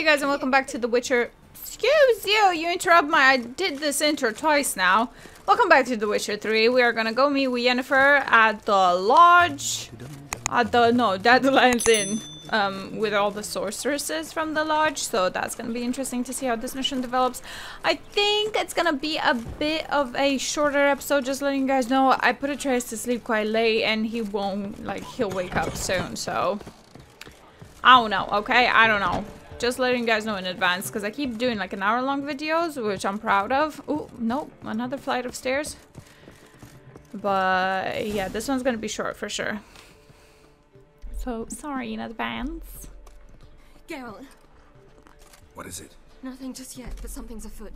Hey guys, and welcome back to The Witcher. Excuse you, you interrupt my... I did this intro twice now. Welcome back to The Witcher 3. We are gonna go meet with Yennefer at the lodge. At the... no, Deadlands Inn. With all the sorceresses from the lodge. So that's gonna be interesting to see how this mission develops. I think it's gonna be a bit of a shorter episode. Just letting you guys know, I put Atreus to sleep quite late and he won't... like, he'll wake up soon, so... I don't know, okay? I don't know. Just letting you guys know in advance, because I keep doing like an hour-long videos, which I'm proud of. Ooh, nope, another flight of stairs. But yeah, this one's gonna be short for sure. So sorry in advance. Geralt. What is it? Nothing just yet, but something's afoot.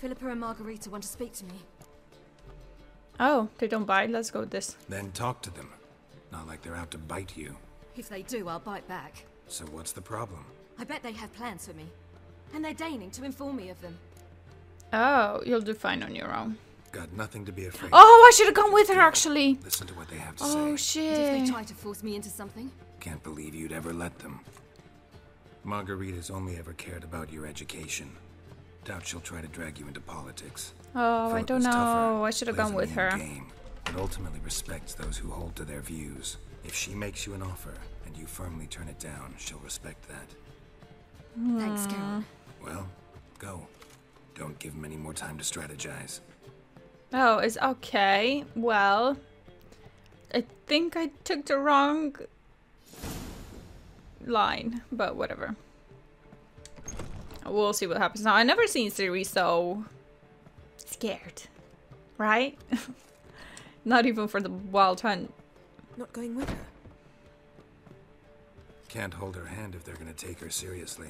Philippa and Margarita want to speak to me. Oh, they don't bite. Let's go with this. Then talk to them. Not like they're out to bite you. If they do, I'll bite back. So what's the problem? I bet they have plans for me, and they're deigning to inform me of them. Oh, you'll do fine on your own. Got nothing to be afraid. Oh, I should have gone with her actually. Listen to what they have to say. Oh shit! And if they try to force me into something, can't believe you'd ever let them. Margarita's only ever cared about your education. Doubt she'll try to drag you into politics. Oh, Philippa's I don't know. Tougher, I should have gone with her. Game, but ultimately respects those who hold to their views. If she makes you an offer and you firmly turn it down, she'll respect that. Thanks, Geralt. Well, go. Don't give him any more time to strategize. Oh, it's okay. Well, I think I took the wrong line, but whatever. We'll see what happens now. I've never seen Ciri so scared, right? Not even for the wild hunt. Not going with her. Can't hold her hand if they're gonna take her seriously.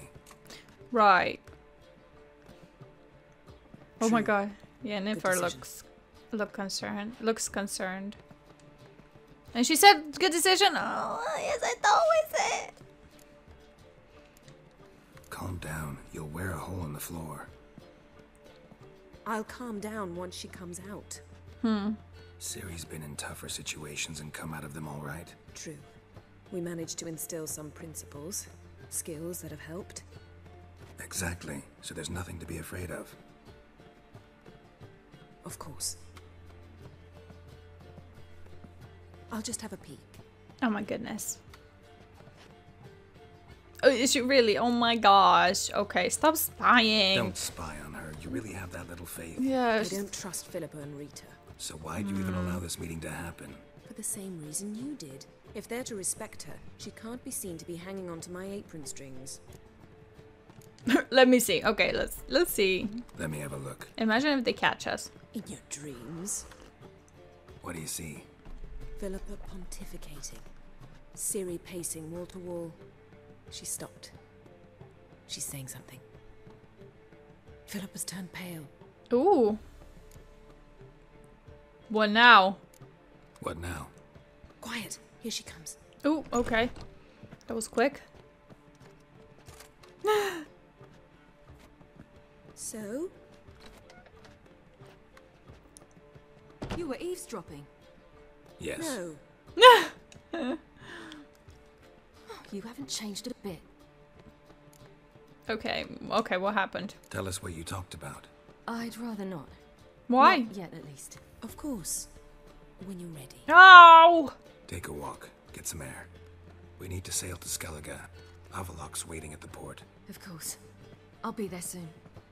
Right. Oh my god. Yeah, Yennefer looks concerned. And she said good decision. Oh yes, I thought it was it. Calm down, you'll wear a hole in the floor. I'll calm down once she comes out. Ciri's been in tougher situations and come out of them all right. True. We managed to instill some principles, skills that have helped. Exactly. So there's nothing to be afraid of. Of course. I'll just have a peek. Oh my goodness. Oh, is she really? Oh my gosh. Okay, stop spying. Don't spy on her. You really have that little faith. Yes. I don't trust Philippa and Rita. So why'd you even allow this meeting to happen? For the same reason you did. If they're to respect her, she can't be seen to be hanging on to my apron strings. Let me see. Okay, let's see. Let me have a look. Imagine if they catch us. In your dreams. What do you see? Philippa pontificating. Ciri pacing wall to wall. She stopped. She's saying something. Philippa's turned pale. Ooh. What now? What now? Quiet. Here she comes. Oh, okay. That was quick. So? You were eavesdropping? Yes. No. You haven't changed a bit. Okay. Okay, what happened? Tell us what you talked about. I'd rather not. Why? Not yet, at least. Of course. When you're ready. Oh! Take a walk, get some air. We need to sail to Skellige. Avallac'h's waiting at the port. Of course. I'll be there soon.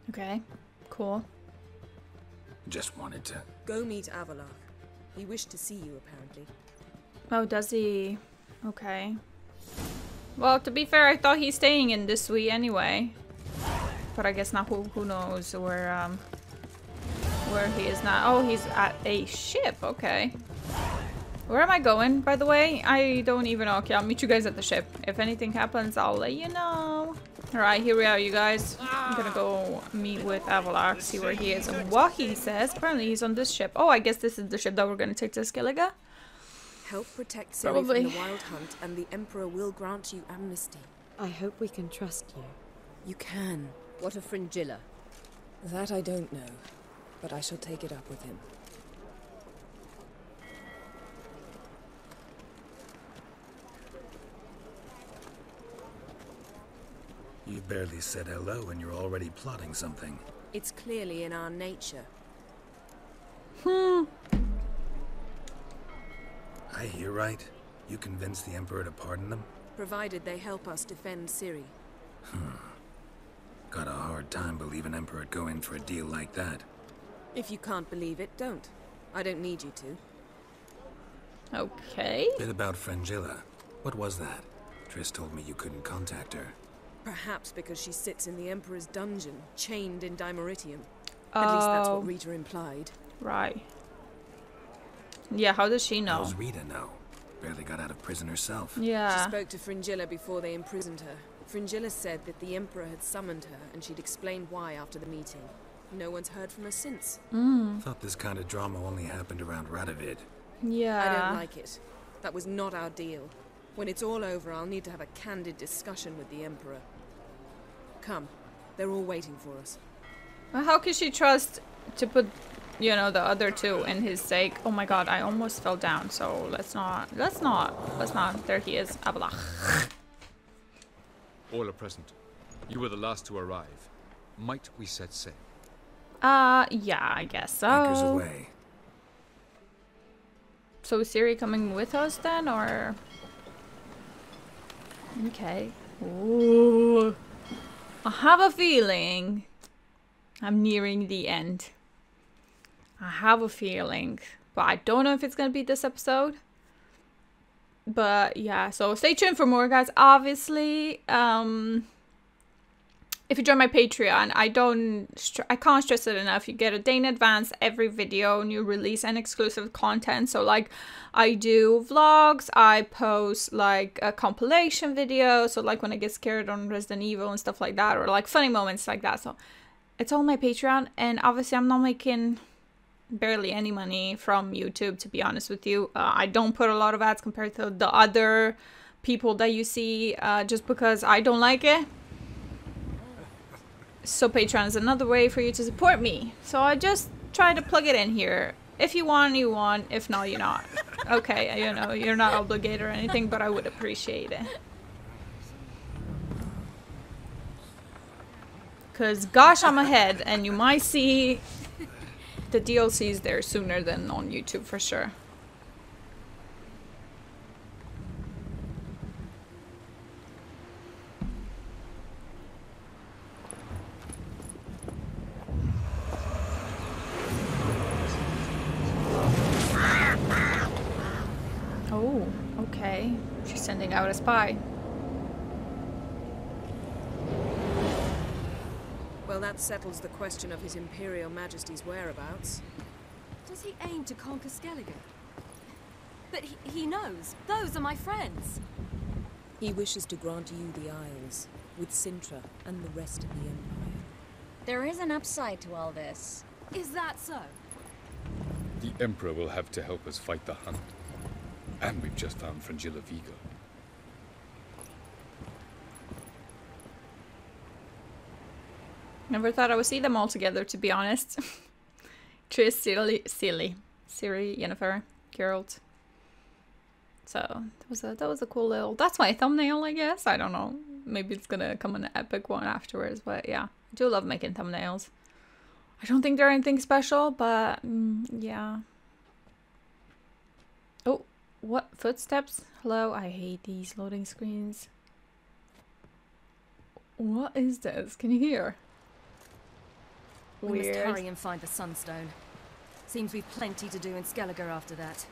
Okay, cool. Just wanted to... Go meet Avallac'h. He wished to see you, apparently. Oh, does he? Okay. Well, to be fair, I thought he's staying in this suite anyway. But I guess not. Who knows where he is now. Oh, he's at a ship. Okay. Where am I going, by the way? I don't even know. Okay, I'll meet you guys at the ship. If anything happens, I'll let you know. Alright, here we are, you guys. I'm gonna go meet with Avallac'h, see where he is and what he says. Apparently, he's on this ship. Oh, I guess this is the ship that we're gonna take to Skellige. Help protect Ciri from the Wild Hunt, and the Emperor will grant you amnesty. I hope we can trust you. You can. What of Fringilla? That I don't know, but I shall take it up with him. You've barely said hello and you're already plotting something. It's clearly in our nature. I hear right. You convinced the Emperor to pardon them? Provided they help us defend Ciri. Got a hard time believing Emperor'd go in for a deal like that. If you can't believe it, don't. I don't need you to. Okay. Bit about Fringilla. What was that? Triss told me you couldn't contact her. Perhaps because she sits in the Emperor's dungeon, chained in Dimoritium. Oh. At least that's what Rita implied. Right. Yeah, how does she know? How does Rita know? Barely got out of prison herself. Yeah. She spoke to Fringilla before they imprisoned her. Fringilla said that the Emperor had summoned her and she'd explained why after the meeting. No one's heard from her since. Thought this kind of drama only happened around Radovid. Yeah. I don't like it. That was not our deal. When it's all over, I'll need to have a candid discussion with the Emperor. Come. They're all waiting for us. Well, how can she trust to put, you know, the other two in his sake? Oh my god, I almost fell down, so let's not. There he is. Avallac'h. All are present. You were the last to arrive. Might we set sail? Yeah, I guess so. Anchors away. So is Ciri coming with us then, or...? Okay. Ooh. I have a feeling I'm nearing the end. I have a feeling. But I don't know if it's gonna be this episode. But yeah, so stay tuned for more, guys. Obviously, if you join my Patreon, I can't stress it enough. You get a day in advance, every video, new release, and exclusive content. So like, I do vlogs, I post like a compilation video. So like when I get scared on Resident Evil and stuff like that, or like funny moments like that. So it's all my Patreon, and obviously I'm not making barely any money from YouTube, to be honest with you. I don't put a lot of ads compared to the other people that you see, just because I don't like it. So Patreon is another way for you to support me. So I just try to plug it in here. If you want, you want. If not, you're not. Okay, you know, you're not obligated or anything, but I would appreciate it. Because gosh, I'm ahead, and you might see the DLCs there sooner than on YouTube for sure. Oh, okay. She's sending out a spy. Well, that settles the question of His Imperial Majesty's whereabouts. Does he aim to conquer Skellige? But he knows. Those are my friends. He wishes to grant you the Isles, with Sintra and the rest of the Empire. There is an upside to all this. Is that so? The Emperor will have to help us fight the Hunt. And we've just found Fringilla Vigo. Never thought I would see them all together, to be honest. Triss, Ciri, Yennefer, Geralt. So that was a cool little. That's my thumbnail, I guess. I don't know. Maybe it's gonna come an epic one afterwards. But yeah, I do love making thumbnails. I don't think they're anything special, but yeah. Oh, what footsteps? Hello. I hate these loading screens. What is this? Can you hear? We must hurry and find the Sunstone. Seems we've plenty to do in Skellige after that.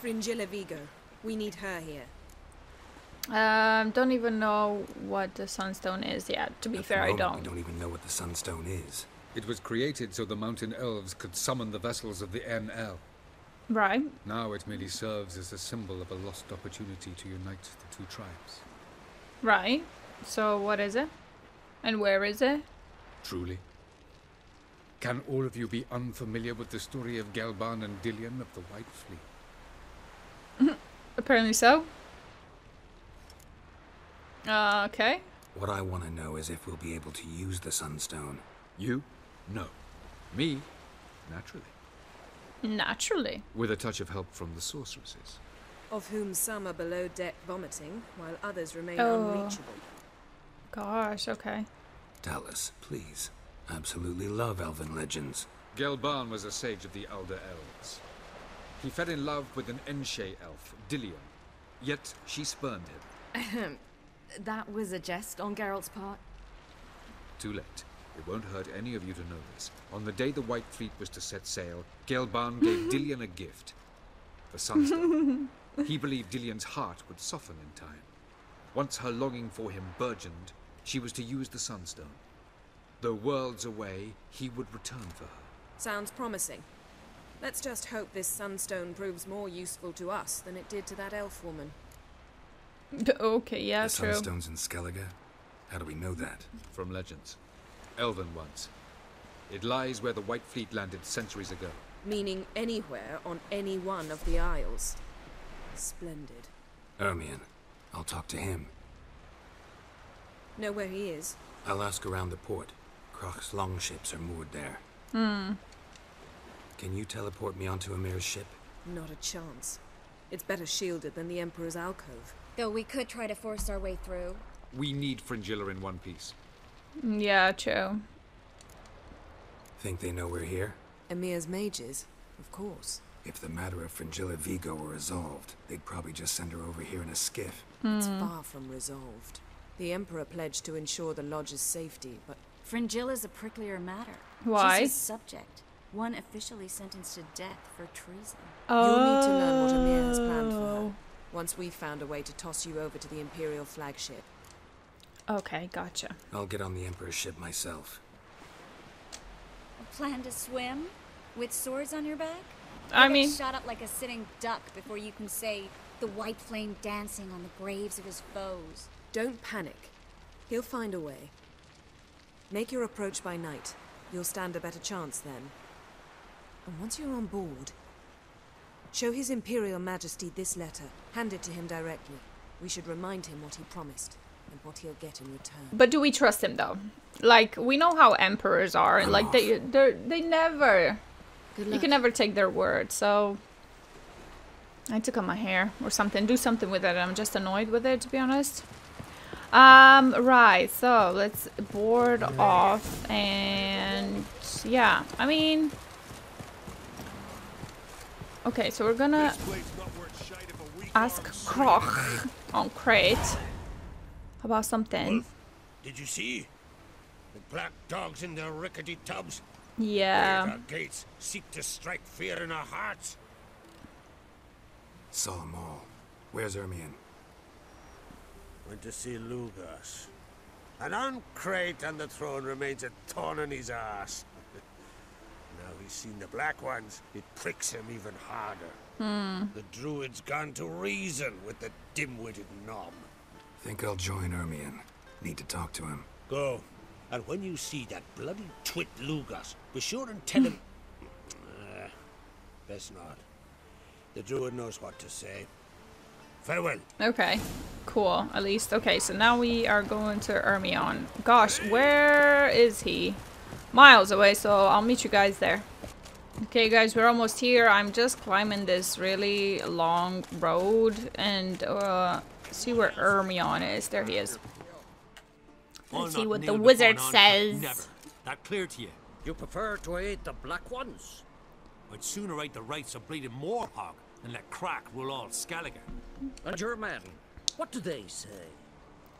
Fringilla Vigo. We need her here. Don't even know what the Sunstone is yet. To be fair, I don't. We don't even know what the Sunstone is. It was created so the mountain elves could summon the vessels of the Aen Elle. Right. Now it merely serves as a symbol of a lost opportunity to unite the two tribes. Right. So what is it? And where is it? Truly. Can all of you be unfamiliar with the story of Gelban and Dyllien of the White Fleet? Apparently so. Okay. What I want to know is if we'll be able to use the Sunstone. You? No. Me? Naturally. Naturally. With a touch of help from the sorceresses. Of whom some are below deck vomiting, while others remain unreachable. Gosh, okay. Dallas, please. Absolutely love elven legends. Gelban was a sage of the Elder Elves. He fell in love with an Enchel elf, Dyllien. Yet she spurned him. That was a jest on Geralt's part. Too late. It won't hurt any of you to know this. On the day the White Fleet was to set sail, Gelban gave Dyllien a gift. The Sunstone. He believed Dillian's heart would soften in time. Once her longing for him burgeoned, she was to use the Sunstone. Though worlds away, he would return for her. Sounds promising. Let's just hope this Sunstone proves more useful to us than it did to that elf woman. Okay, yeah, the true. The Sunstone's in Skellige? How do we know that? From legends. Elven ones. It lies where the White Fleet landed centuries ago. Meaning anywhere on any one of the Isles. Splendid. Ermion. I'll talk to him. Know where he is? I'll ask around the port. Crach's longships are moored there. Hmm. Can you teleport me onto Emhyr's ship? Not a chance. It's better shielded than the Emperor's alcove. Though we could try to force our way through. We need Fringilla in one piece. Yeah, true. Think they know we're here? Emhyr's mages, of course. If the matter of Fringilla Vigo were resolved, they'd probably just send her over here in a skiff. It's far from resolved. The Emperor pledged to ensure the Lodge's safety, but... Fringilla's a pricklier matter. Why? She's a subject. One officially sentenced to death for treason. Oh. You'll need to learn what Emhyr has planned for her. Once we've found a way to toss you over to the Imperial flagship. Okay, gotcha. I'll get on the Emperor's ship myself. A plan to swim? With swords on your back? I mean... shot up like a sitting duck before you can say the white flame dancing on the graves of his foes. Don't panic. He'll find a way. Make your approach by night. You'll stand a better chance then. And once you're on board, show His Imperial Majesty this letter. Hand it to him directly. We should remind him what he promised and what he'll get in return. But do we trust him though? Like, we know how emperors are. I'm like off. they never... You can never take their word, so I took out my hair or something. Do something with it. I'm just annoyed with it, to be honest. Right, so let's board off and yeah, I mean, okay, so we're gonna ask Crach on Crate about something. Wolf, did you see the black dogs in their rickety tubs? Yeah. Our gates seek to strike fear in our hearts. Saw them all. Where's Ermion? Went to see Lugos. And on Crate on the throne remains a thorn in his ass. Now he's seen the black ones, it pricks him even harder. The druid's gone to reason with the dim-witted nom. Think I'll join Ermion. Need to talk to him. Go. And when you see that bloody twit Lugos, be sure and tell him... best not. The druid knows what to say. Farewell. Okay. Cool. At least. Okay, so now we are going to Ermion. Gosh, where is he? Miles away, so I'll meet you guys there. Okay, guys, we're almost here. I'm just climbing this really long road and see where Ermion is. There he is. Let's see what the wizard says. Never. That clear to you? You prefer to aid the black ones? I'd sooner aid the rights of bleeding Morhog than let Crach rule all Skellige. And your men, what do they say?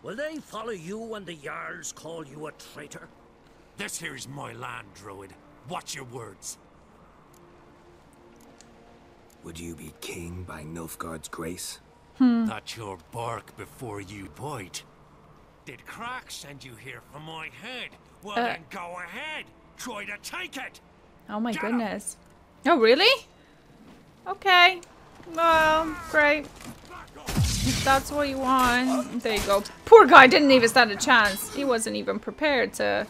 Will they follow you when the Jarls call you a traitor? This here is my land, druid. Watch your words. Would you be king by Nilfgaard's grace? That's your bark before you bite. Did Crach send you here for my head? Well, then go ahead. Try to take it. Oh my goodness. Oh, really? Okay. Well, great. If that's what you want. There you go. Poor guy didn't even stand a chance. He wasn't even prepared to...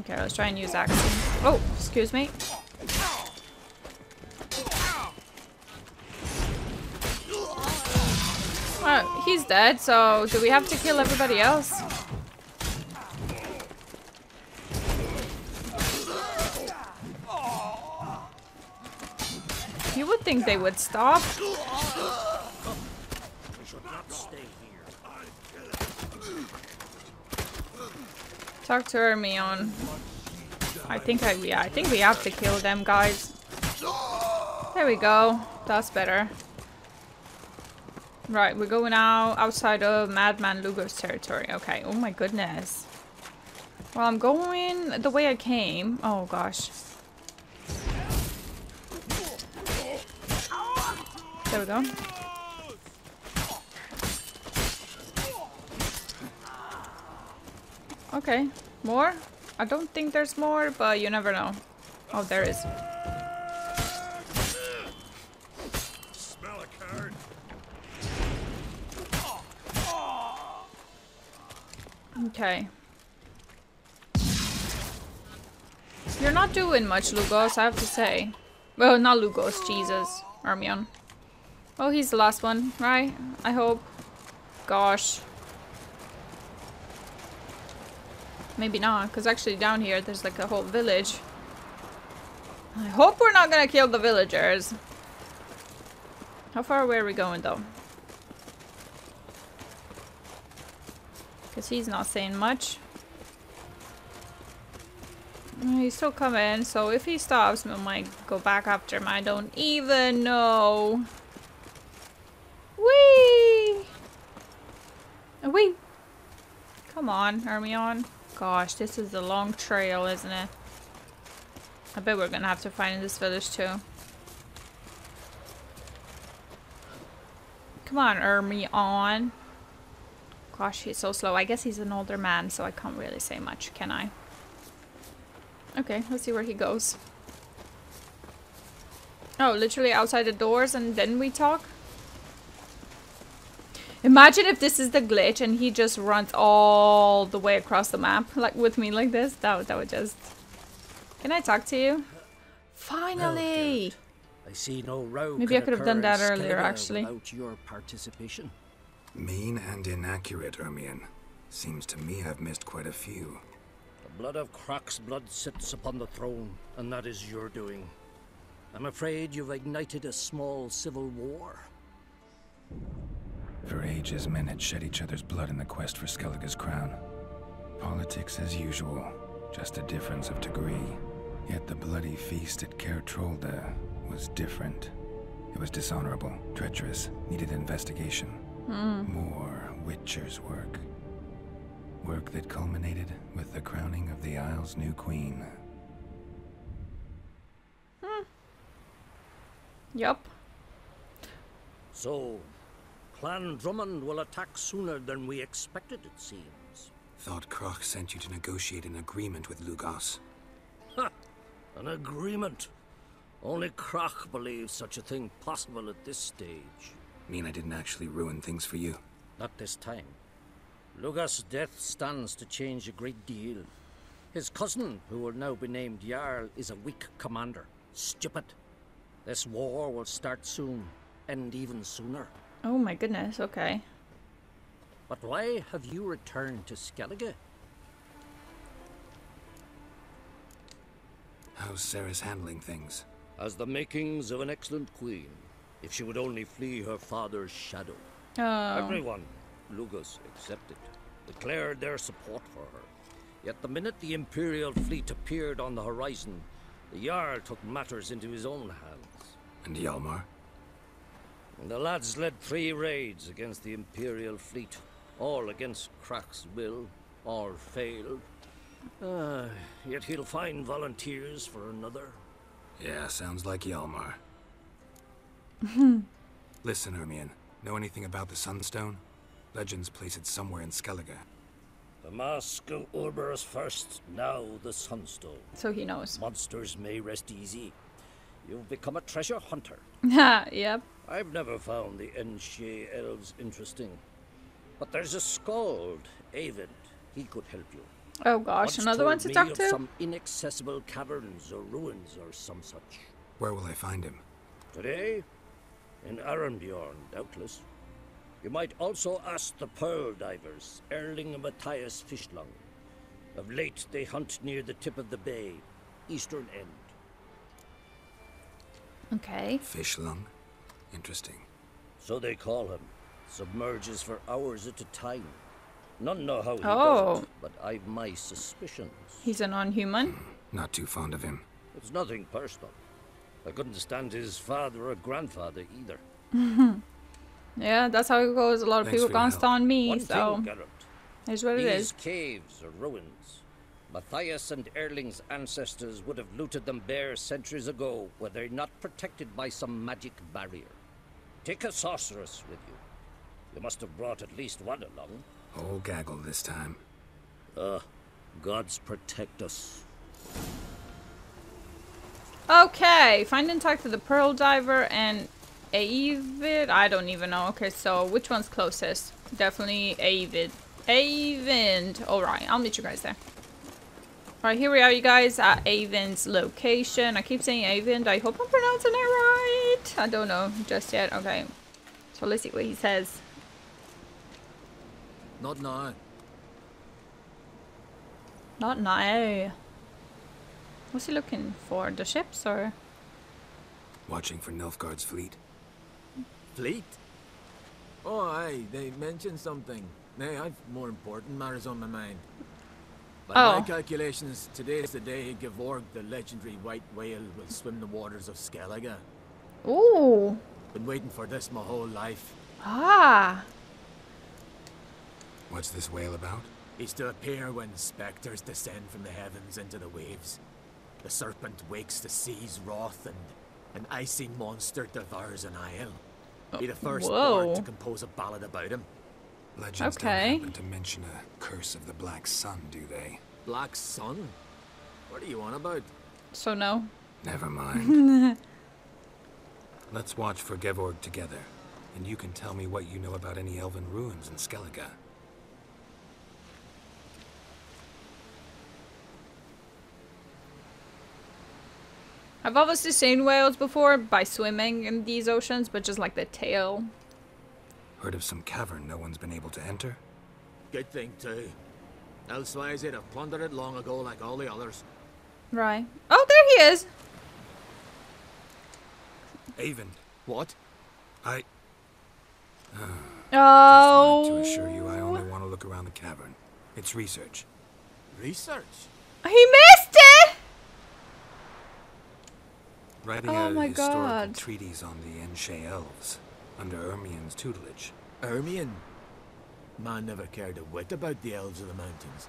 Okay, let's try and use axe. Oh, excuse me. Well, he's dead, so do we have to kill everybody else? You would think they would stop. Talk to Ermion. I think we have to kill them guys. There we go. That's better. Right, we're going now outside of Madman Lugos territory. Okay. Oh my goodness. Well, I'm going the way I came. Oh gosh. There we go. Okay. More? I don't think there's more, but you never know. Oh, there is. Okay. You're not doing much, Lugos, I have to say. Well, not Lugos, Jesus. Ermion. Oh, he's the last one, right? I hope. Gosh. Maybe not, because actually down here there's like a whole village. I hope we're not gonna kill the villagers. How far away are we going though? Because he's not saying much. He's still coming, so if he stops, we might go back after him. I don't even know. Whee! Whee! Come on, Ermion. Gosh, this is a long trail, isn't it? I bet we're gonna have to find this village too. Come on, Ermion. Gosh, he's so slow. I guess he's an older man, so I can't really say much, can I? Okay, let's see where he goes. Oh, literally outside the doors and then we talk? Imagine if this is the glitch and he just runs all the way across the map, like with me like this. That would just... Can I talk to you? Finally! Well, I see no road. Maybe I could have done that earlier, actually. Your participation. Mean and inaccurate, Ermion. Seems to me I've missed quite a few. The blood of Crach's blood sits upon the throne, and that is your doing. I'm afraid you've ignited a small civil war. For ages, men had shed each other's blood in the quest for Skellige's crown. Politics as usual, just a difference of degree. Yet the bloody feast at Caer Trolde was different. It was dishonorable, treacherous, needed investigation. More Witcher's work. Work that culminated with the crowning of the Isle's new queen. Yup. So... Clan Drummond will attack sooner than we expected, it seems. Thought Crach sent you to negotiate an agreement with Lugos. Ha! An agreement? Only Crach believes such a thing possible at this stage. Mean I didn't actually ruin things for you? Not this time. Lugos' death stands to change a great deal. His cousin, who will now be named Jarl, is a weak commander. Stupid. This war will start soon, end even sooner. Oh my goodness, okay. But why have you returned to Skellige? How's Sarah's handling things? As the makings of an excellent queen, if she would only flee her father's shadow. Oh. Everyone, Lugos excepted, declared their support for her. Yet the minute the Imperial fleet appeared on the horizon, the Jarl took matters into his own hands. And Hjalmar? The lads led 3 raids against the Imperial fleet, all against Crach's will, all failed. Yet he'll find volunteers for another. Yeah, sounds like Hjalmar. Listen, Ermion, know anything about the Sunstone? Legends place it somewhere in Skellige. The mask of Ulberus first, now the Sunstone. So he knows. Monsters may rest easy. You've become a treasure hunter. Yep. I've never found the Enchel elves interesting. But there's a scald, Avid. He could help you. Oh gosh, another one to talk to? Some inaccessible caverns or ruins or some such. Where will I find him? Today? In Arenbjorn, doubtless. You might also ask the pearl divers, Erling and Matthias Fishlung. Of late, they hunt near the tip of the bay, eastern end. Okay. Fishlung? Interesting. So they call him. Submerges for hours at a time. None know how he does it, but I've my suspicions. He's a non-human? Not too fond of him. It's nothing personal. I couldn't stand his father or grandfather either. Yeah, that's how it goes. A lot of people can't stand me, Here's what it is. These caves are ruins. Matthias and Erling's ancestors would have looted them bare centuries ago were they not protected by some magic barrier. Take a sorceress with you. You must have brought at least one along. Whole gaggle this time. Gods protect us. Okay, find and talk to the Pearl Diver and Avid. I don't even know. Okay, so which one's closest? Definitely Avid. Avind. Alright, I'll meet you guys there. Alright, here we are, you guys, at Avind's location. I keep saying Avind. I hope I'm pronouncing it right. I don't know just yet. Okay, so let's see what he says. Not now. Not now. What's he looking for? The ships or? Watching for Nilfgaard's fleet. Fleet? Oh, aye, they mentioned something. Nay, I've more important matters on my mind. By my calculations, today's the day Gevorg, the legendary white whale, will swim the waters of Skellige. Ooh. Been waiting for this my whole life. Ah. What's this whale about? He's to appear when specters descend from the heavens into the waves. The serpent wakes the sea's wrath, and an icy monster devours an isle. Be the first bard to compose a ballad about him. Legends don't happen to mention a curse of the Black Sun, do they? Black Sun? What are you on about? So no. Never mind. Let's watch for Gevorg together, and you can tell me what you know about any elven ruins in Skellige. I've obviously seen whales before by swimming in these oceans, but just like the tail. Heard of some cavern no one's been able to enter? Good thing too. Elsewise they'd have plundered it long ago like all the others. Right. Oh, there he is! Aven. What? I... Oh... Just wanted to assure you I only want to look around the cavern. It's research. Research? He missed it! Writing out a historical treatise on the Enchel elves. Under Ermion's tutelage. Ermion? Man never cared a whit about the elves of the mountains.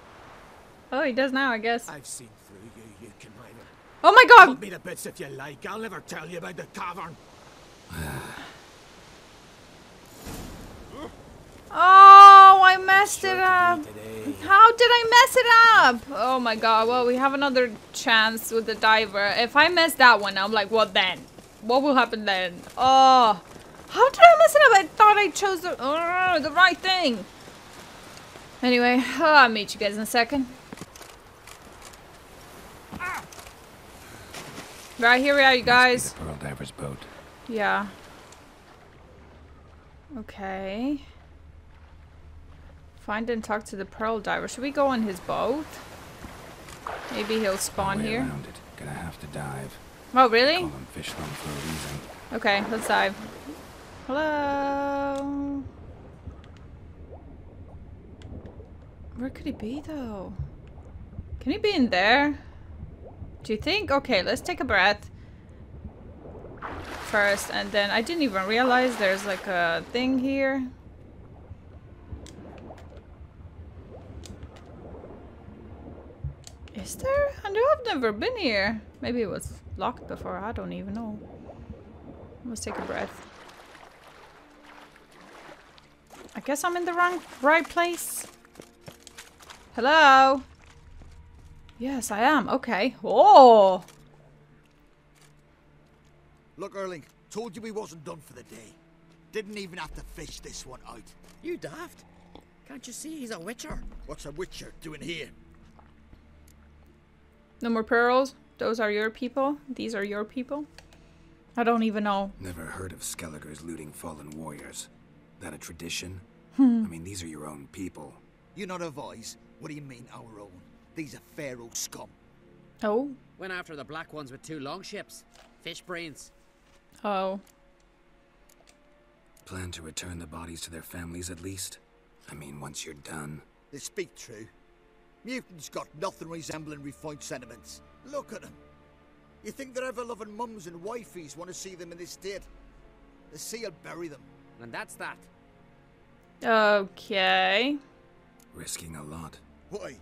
Oh, he does now, I guess. I've seen through you, you conniver. Oh my god! Cut me to bits if you like. I'll never tell you about the cavern. Oh, I messed it up. How did I mess it up? Oh my god. Well, we have another chance with the diver. If I mess that one, I'm like, what then? What will happen then? Oh. How did I mess it up? I thought I chose the right thing. Anyway, I'll meet you guys in a second. Right, here we are, you guys. Must be the Pearl Diver's boat. Yeah. Okay. Find and talk to the Pearl Diver. Should we go on his boat? Maybe he'll spawn here. Gonna have to dive. Oh, really? Call him Fishlung for a reason. Okay, let's dive. Hello. Where could he be though? Can he be in there? Do you think? Okay, let's take a breath first, and then I didn't even realize there's like a thing here. Is there? I know I've never been here. Maybe it was locked before. I don't even know. Let's take a breath. I guess I'm in the right place. Hello? Yes, I am. Okay. Oh! Look, Erling. Told you we wasn't done for the day. Didn't even have to fish this one out. You daft. Can't you see he's a witcher? What's a witcher doing here? No more pearls. Those are your people. These are your people. I don't even know. Never heard of Skelliger's looting fallen warriors. Is that a tradition? I mean, these are your own people. You're not a voice. What do you mean, our own? These are Pharaoh scum. Oh? Went after the black ones with two longships. Fish brains. Oh. Plan to return the bodies to their families at least? I mean, once you're done. They speak true. Mutants got nothing resembling refined sentiments. Look at them. You think their ever-loving mums and wifeys want to see them in this state? The sea will bury them. And that's that. Okay. Risking a lot. Why?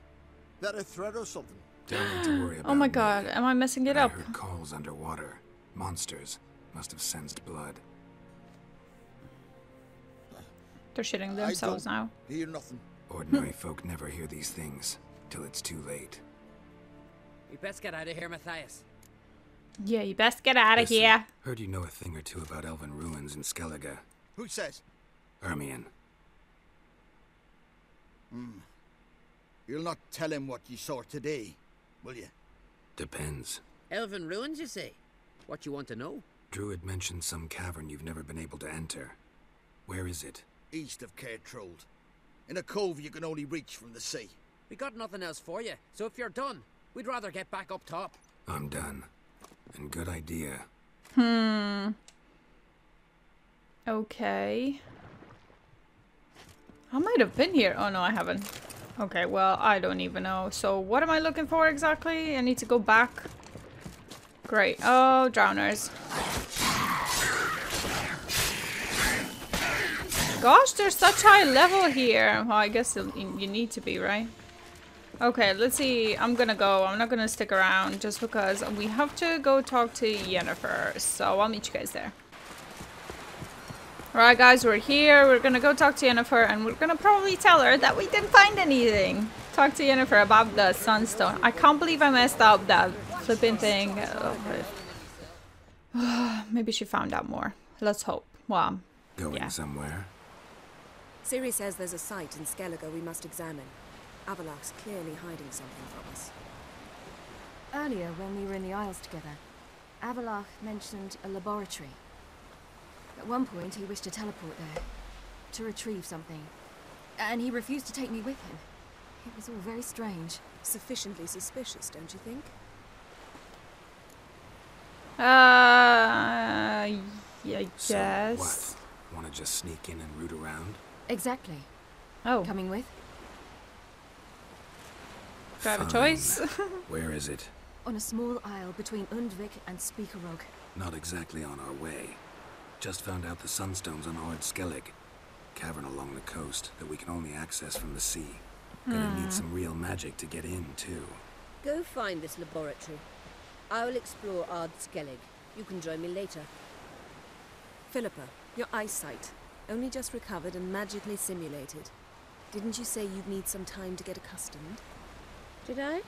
That a threat or something? Don't need to worry about. Oh my God! Am I messing it up? I heard calls underwater. Monsters must have sensed blood. They're shitting themselves now. Hear nothing. Ordinary folk never hear these things till it's too late. You best get out of here, Matthias. Yeah, you best get out of here. Heard you know a thing or two about elven ruins in Skellige. Who says? Ermion. You'll not tell him what you saw today, will you? Depends. Elven ruins, you say? What you want to know? Druid mentioned some cavern you've never been able to enter. Where is it? East of Caer Trolde. In a cove you can only reach from the sea. We got nothing else for you, so if you're done, we'd rather get back up top. I'm done. And good idea. Okay. I might have been here. Oh no, I haven't. Okay, well, I don't even know. So what am I looking for exactly? I need to go back. Great. Oh, drowners. Gosh, there's such high level here. Well, I guess you need to be, right? Okay, let's see. I'm gonna go. I'm not gonna stick around just because we have to go talk to Yennefer. So I'll meet you guys there. Alright guys, we're here. We're gonna go talk to Yennefer and we're gonna probably tell her that we didn't find anything. Talk to Yennefer about the Sunstone. I can't believe I messed up that flipping thing. Oh, maybe she found out more. Let's hope. Wow. Going somewhere? Ciri says there's a site in Skellige we must examine. Avallac'h's clearly hiding something from us. Earlier, when we were in the Isles together, Avallac'h mentioned a laboratory. At one point, he wished to teleport there, to retrieve something, and he refused to take me with him. It was all very strange. Sufficiently suspicious, don't you think? I guess. So what? Want to just sneak in and root around? Exactly. Oh. Coming with? Do I have a choice? Where is it? On a small isle between Undvik and Speakerog. Not exactly on our way. Just found out the Sunstone's on Ard Skellig. Cavern along the coast that we can only access from the sea. Gonna need some real magic to get in, too. Go find this laboratory. I'll explore Ard Skellig. You can join me later. Philippa, your eyesight. Only just recovered and magically simulated. Didn't you say you'd need some time to get accustomed? Did I?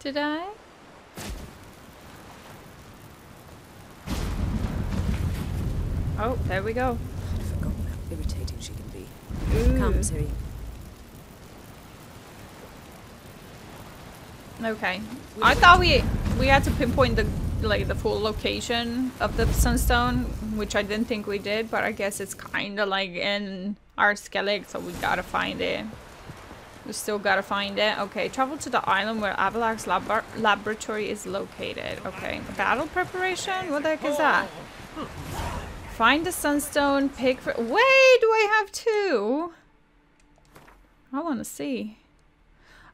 Did I? Oh, there we go. I'd forgotten how irritating she can be. Ooh. Come, Ciri. Okay. I thought we had to pinpoint the full location of the Sunstone, which I didn't think we did, but I guess it's kind of like in Ard Skellig, so we gotta find it. We still gotta find it. Okay, travel to the island where Avallac's laboratory is located. Okay, battle preparation? What the heck is that? Find the Sunstone, pick for- Wait, do I have two? I wanna see.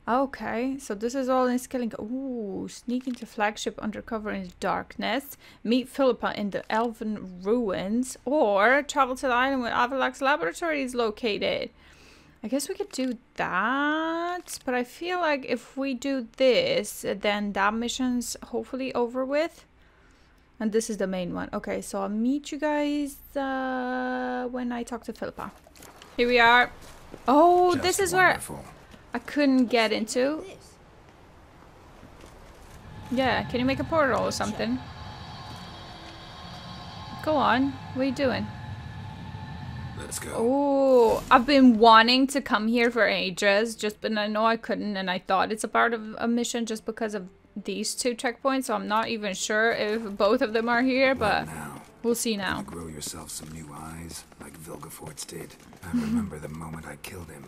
Okay, so this is all in Skellige. Ooh, sneak into flagship undercover in darkness. Meet Philippa in the elven ruins. Or travel to the island where Avallac's laboratory is located. I guess we could do that, but I feel like if we do this, then that mission's hopefully over with. And this is the main one. Okay, so I'll meet you guys when I talk to Philippa. Here we are. Oh, just this is wonderful. Where I couldn't get into. Yeah, can you make a portal or something? Go on, what are you doing? Let's go. Oh, I've been wanting to come here for ages, but I know I couldn't, and I thought it's a part of a mission just because of these two checkpoints, so I'm not even sure if both of them are here, but we'll see now. You grow yourself some new eyes, like Vilgefortz did. I remember the moment I killed him.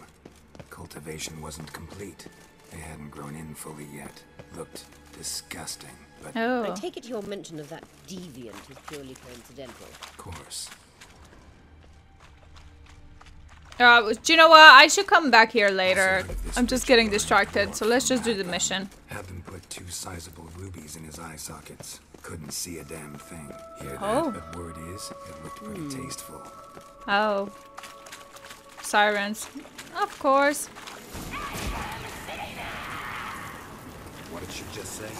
Cultivation wasn't complete. They hadn't grown in fully yet. Looked disgusting, but... Oh. I take it your mention of that deviant is purely coincidental. Of course. Do you know what? I should come back here later. I'm just getting distracted, so let's just do the mission. Having put two sizable rubies in his eye sockets. Couldn't see a damn thing. Hear that? But word is, it looked pretty tasteful. Oh. Sirens. Of course. What did she just say?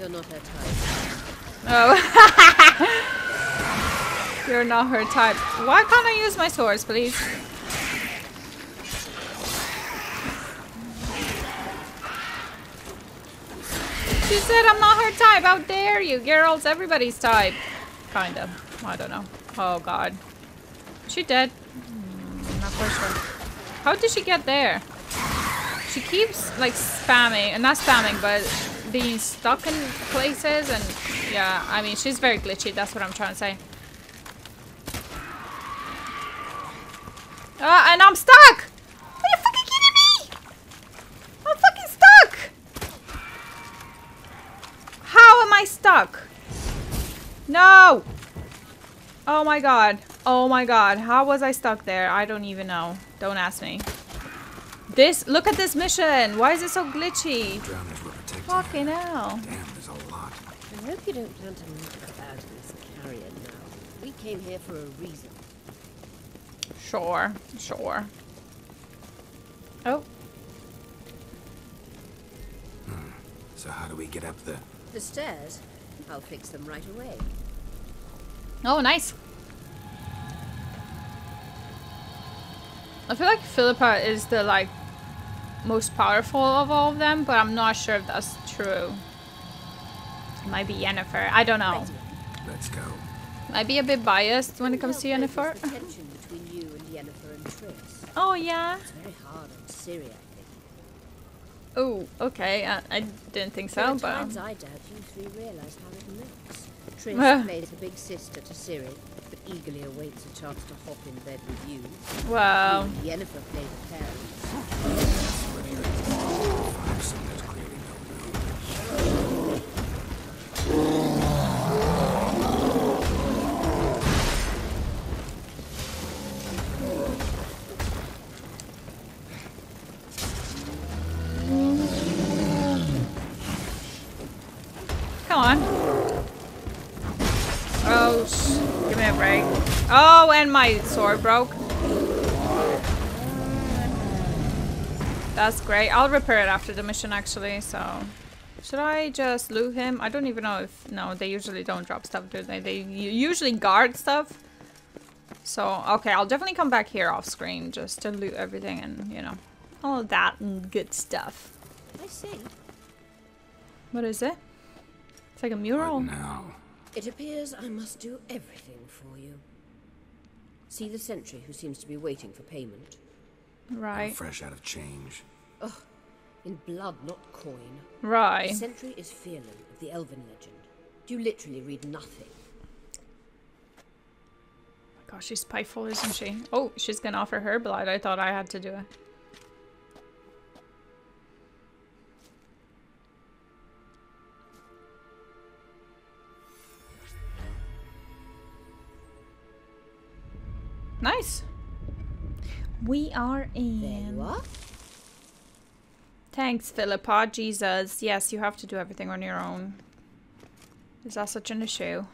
You're not her type. Oh. You're not her type. Why can't I use my swords, please? She said I'm not her type. How dare you? Geralt's everybody's type. Kind of. I don't know. Oh, God. She dead. Not for sure. How did she get there? She keeps, like, spamming. And not spamming, but being stuck in places. And, yeah, I mean, she's very glitchy. That's what I'm trying to say. And I'm stuck! Are you fucking kidding me? I'm fucking stuck! How am I stuck? No! Oh my god. Oh my god. How was I stuck there? I don't even know. Don't ask me. This. Look at this mission. Why is it so glitchy? Fucking hell. Damn, there's a lot. I hope you don't plan to move about in this carrion now. We came here for a reason. Sure. Sure. Oh. So how do we get up the... The stairs? I'll fix them right away. Oh, nice. I feel like Philippa is the, like, most powerful of all of them, but I'm not sure if that's true. It might be Yennefer. I don't know. Let's go. Might be a bit biased when it comes to Yennefer. The tension between you and Yennefer and Triss. Oh, yeah. It's very hard on Ciri. Oh, okay. I didn't think so, but... I doubt you three realize how it looks. Triss plays the big sister to Ciri, but eagerly awaits a chance to hop in bed with you. Wow. Yennefer played the Oh, and my sword broke. That's great. I'll repair it after the mission, actually, so... Should I just loot him? I don't even know if... No, they usually don't drop stuff, do they? They usually guard stuff. So, okay, I'll definitely come back here off screen just to loot everything and, you know, all of that and good stuff. I see. What is it? It's like a mural. No. It appears I must do everything for you. See the sentry who seems to be waiting for payment. Right. I'm fresh out of change. Ugh, in blood, not coin. Right. The sentry is Fyrlan of the Elven legend. You literally read nothing. Oh my gosh, she's spiteful, isn't she? Oh, she's gonna offer her blood. I thought I had to do it. Nice. We are in. What? Thanks, Philippa. Jesus. Yes, you have to do everything on your own. Is that such an issue?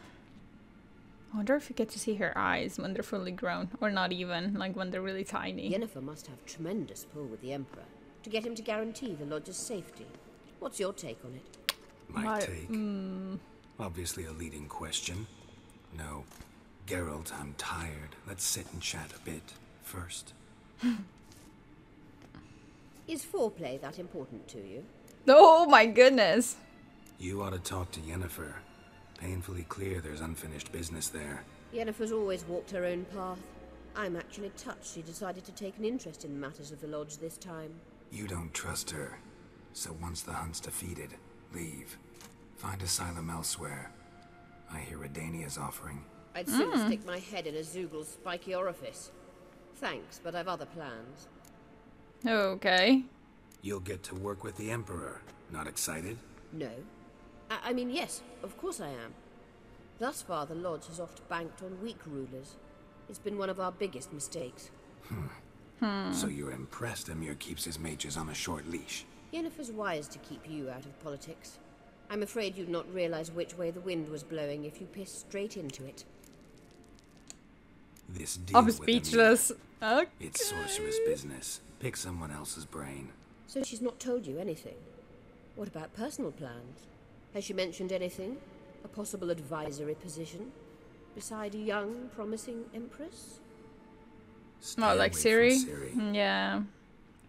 I wonder if you get to see her eyes when they're fully grown. Or not even. Like when they're really tiny. Yennefer must have tremendous pull with the Emperor to get him to guarantee the lodger's safety. What's your take on it? My take? Obviously a leading question. No. Geralt, I'm tired. Let's sit and chat a bit first. Is foreplay that important to you? Oh my goodness. You ought to talk to Yennefer. Painfully clear there's unfinished business there. Yennefer's always walked her own path. I'm actually touched she decided to take an interest in matters of the lodge this time. You don't trust her. So once the hunt's defeated, leave. Find asylum elsewhere. I hear Redania's offering. I'd sooner stick my head in a Zoogl's spiky orifice. Thanks, but I've other plans. Okay. You'll get to work with the Emperor. Not excited? No. I mean, yes, of course I am. Thus far, the Lodge has oft banked on weak rulers. It's been one of our biggest mistakes. So you're impressed Emhyr keeps his mages on a short leash? Yennefer's wise to keep you out of politics. I'm afraid you'd not realize which way the wind was blowing if you pissed straight into it. This deal I'm speechless. Okay. It's sorceress business. Pick someone else's brain. So she's not told you anything? What about personal plans? Has she mentioned anything? A possible advisory position? Beside a young, promising empress? Not like Ciri? Yeah.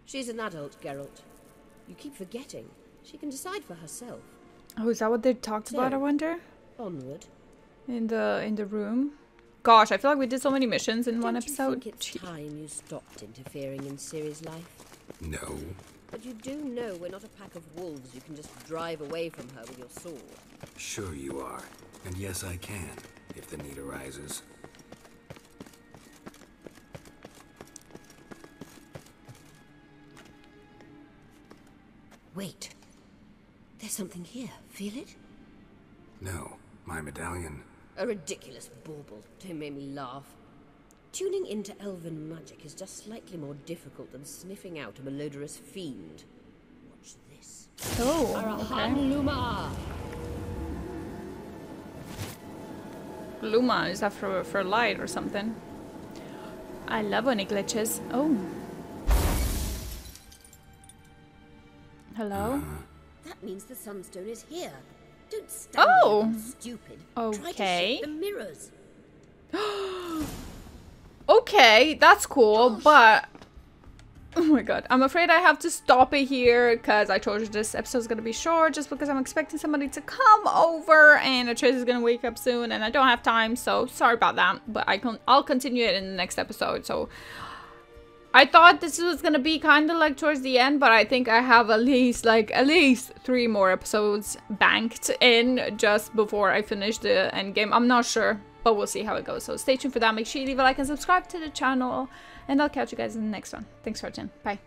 She's an adult, Geralt. You keep forgetting. She can decide for herself. Oh, is that what they talked about, I wonder? Onward. In the room. Gosh, I feel like we did so many missions in one episode. Don't you think it's time you stopped interfering in Ciri's life? No. But you do know we're not a pack of wolves you can just drive away from her with your sword. Sure you are. And yes, I can, if the need arises. Wait. There's something here. Feel it? No. My medallion. A ridiculous bauble. Don't make me laugh. Tuning into elven magic is just slightly more difficult than sniffing out a malodorous fiend. Watch this. Oh, Arahan Luma. Luma, is that for light or something? I love when it glitches. Oh. Hello? That means the sunstone is here. Don't stand there, stupid. Okay. Try to shake the mirrors. Okay, that's cool, but... Oh my god, I'm afraid I have to stop it here, because I told you this episode's gonna be short, just because I'm expecting somebody to come over, and Atreus is gonna wake up soon, and I don't have time, so sorry about that, but I'll continue it in the next episode, so... I thought this was gonna be kind of like towards the end, but I think I have at least 3 more episodes banked in just before I finish the end game. I'm not sure, but we'll see how it goes. So stay tuned for that. Make sure you leave a like and subscribe to the channel, and I'll catch you guys in the next one. Thanks for watching. Bye.